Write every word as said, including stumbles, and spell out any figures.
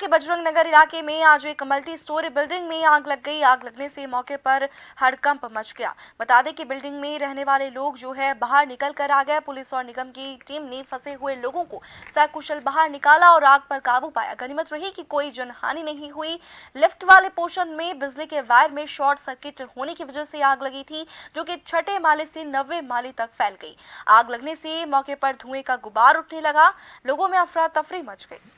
के बजरंग नगर इलाके में आज एक मल्टी स्टोरी बिल्डिंग में आग लग गई। आग लगने से मौके पर हड़कंप मच गया। बता दें कि बिल्डिंग में रहने वाले लोग जो है बाहर निकल कर आ गए। पुलिस और निगम की टीम ने फंसे हुए लोगों को सकुशल बाहर निकाला और आग पर काबू पाया। गनीमत रही कि कोई जनहानि नहीं हुई। लिफ्ट वाले पोर्शन में बिजली के वायर में शॉर्ट सर्किट होने की वजह से आग लगी थी, जो कि छठे माले से नवे माले तक फैल गई। आग लगने से मौके पर धुएं का गुबार उठने लगा। लोगों में अफरा तफरी मच गई।